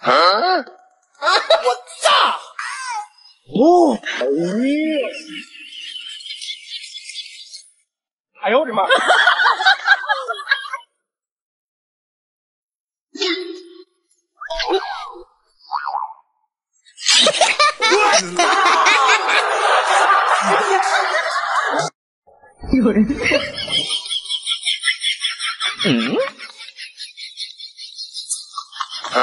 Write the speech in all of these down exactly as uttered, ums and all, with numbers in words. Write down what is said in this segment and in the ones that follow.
啊！我炸！哦，哎呦我的妈！有人。嗯？啊！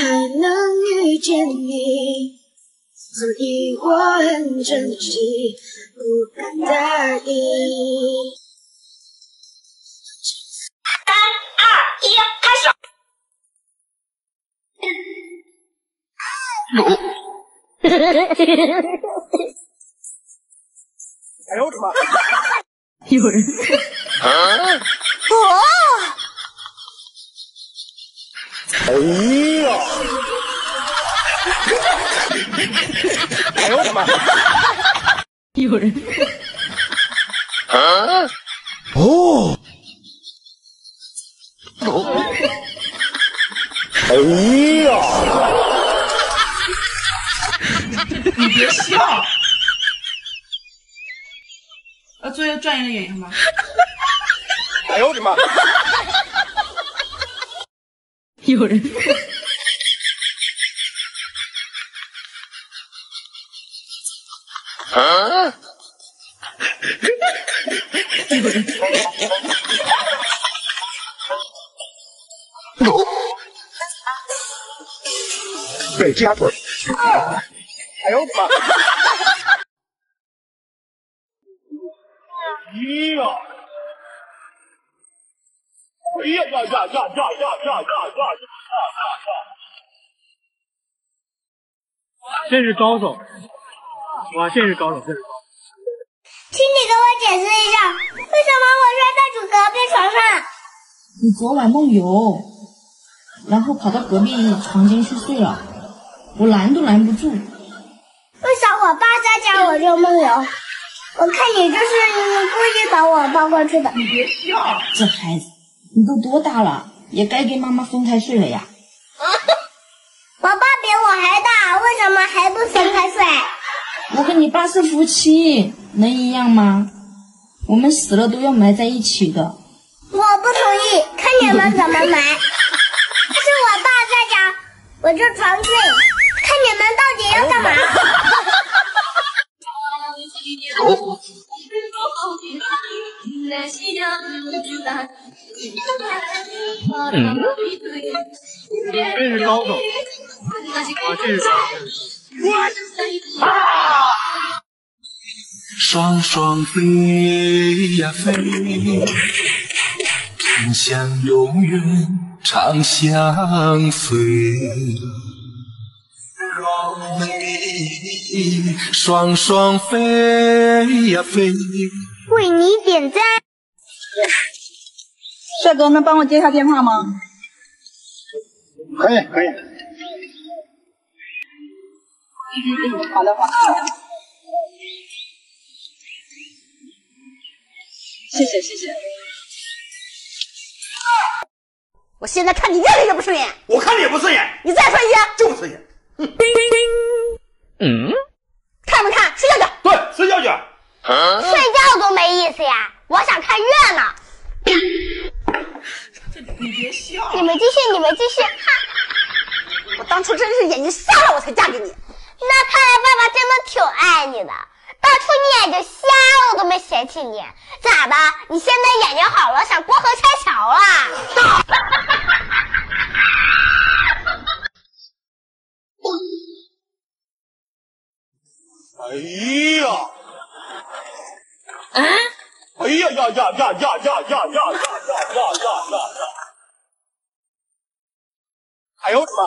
还能遇见你，所以我很珍惜，不敢大意。三二一，开始。哎呦我的妈！有人。啊！哦 哎呀！哎呦我的妈！有人。啊！哦！哦！哎呀！你别笑！呃，做一个专业的演员吧。哎呦我的妈！ 有人。啊！有人。被夹腿。哎呦我的妈！哎呀！ 哎呀呀呀呀呀呀呀呀！真是高手，哇，真是高手，真是高手。请你给我解释一下，为什么我摔到主隔壁床上？你昨晚梦游，然后跑到隔壁床间去睡了，我拦都拦不住。为啥我爸在家我就梦游？我看你就是故意把我抱过去的。你别笑，这孩子。 你都多大了，也该跟妈妈分开睡了呀！我爸比我还大，为什么还不分开睡？我跟你爸是夫妻，能一样吗？我们死了都要埋在一起的。我不同意，看你们怎么埋。是我爸在家，我就装睡，看你们到底要干嘛？哦 嗯，真是高手！啊，真是高手！啊！双双飞呀飞，萍乡永远长相随。双双飞呀飞，为你点赞。 帅哥，能帮我接一下电话吗？可以，可以。好的，好的。谢谢，谢谢。我现在看你越来越不顺眼。我看你也不顺眼。你再说一句，就不顺眼。嗯。嗯。看没看？睡觉去。对，睡觉去。啊、睡觉多没意思呀！我想看热闹。你别笑！你们继续，你们继续。我当初真是眼睛瞎了，我才嫁给你。那看来爸爸真的挺爱你的，当初你眼睛瞎了，我都没嫌弃你。咋的？你现在眼睛好了，想过河拆桥了？哎呀！啊！哎呀呀呀呀呀呀呀呀呀！ 哎呦我的妈！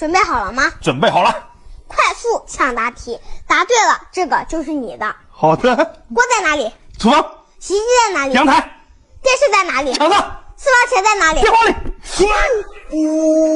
准备好了吗？准备好了。快速抢答题，答对了，这个就是你的。好的。锅在哪里？厨房。洗衣机在哪里？阳台。电视在哪里？墙上。私房钱在哪里？电话里。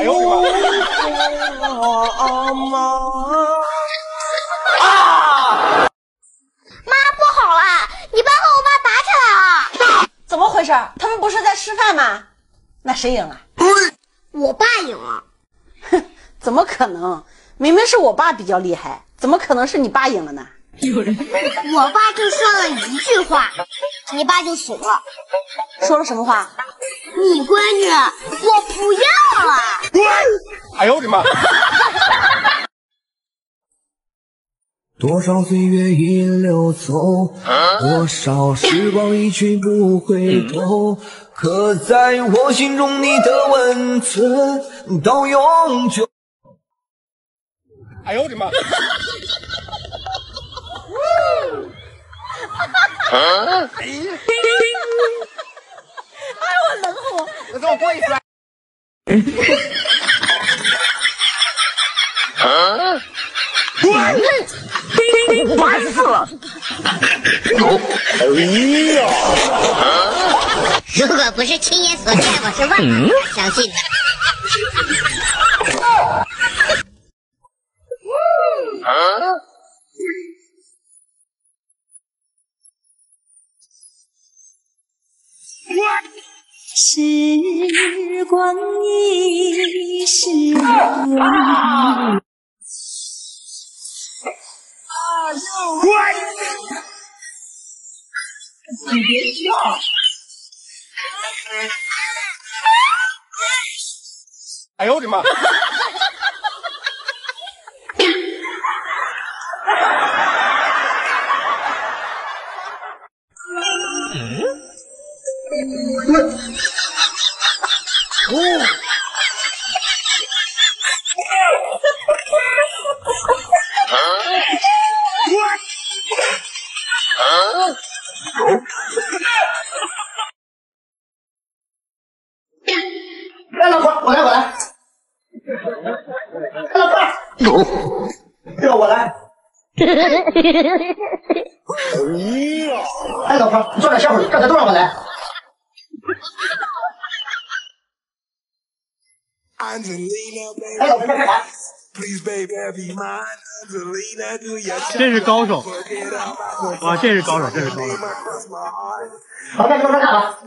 哎呦我的妈！啊！妈，不好啦！你爸和我妈打起来了。怎么回事？他们不是在吃饭吗？那谁赢了？我爸赢了。哼，怎么可能？明明是我爸比较厉害，怎么可能是你爸赢了呢？有人，我爸就说了一句话，你爸就怂了。说了什么话？你闺女，我不要了。哎呦我的妈！多少岁月已流走，多少时光一去不回头，刻在我心中你的温存到永久。哎呦我的妈！啊！哎呀！哎，我冷火！我跟我过一次。啊！烦死了！哎呀！如果不是亲眼所见，我是万万不敢相信的。啊！时光一逝永流。你别跳！哎呦我的妈！嗯？哦！啊！来，老婆，我来，我来。来，老婆，让我来。哎，老婆，你抓点小鬼，刚才都让我来。哎，老婆，你干啥？这是高手，哇，这是高手，这是高手。好，那你们干啥？